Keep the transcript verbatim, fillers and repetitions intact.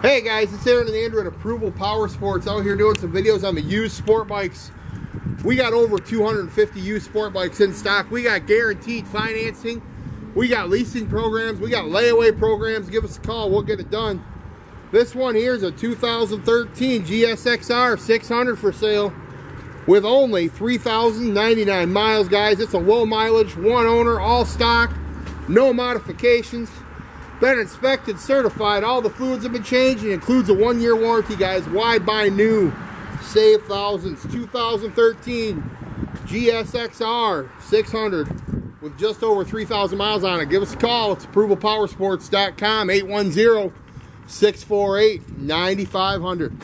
Hey guys, it's Aaron and Andrew at Approval Power Sports out here doing some videos on the used sport bikes. We got over two hundred fifty used sport bikes in stock. We got guaranteed financing. We got leasing programs. We got layaway programs. Give us a call. We'll get it done. This one here is a two thousand thirteen G S X R six hundred for sale with only three thousand ninety-nine miles, guys. It's a low mileage, one owner, all stock, no modifications. Been inspected, certified, all the fluids have been changed, and includes a one-year warranty, guys. Why buy new? Save thousands. two thousand thirteen G S X R six hundred with just over three thousand miles on it. Give us a call. It's approval power sports dot com, eight one zero, six four eight, nine five zero zero.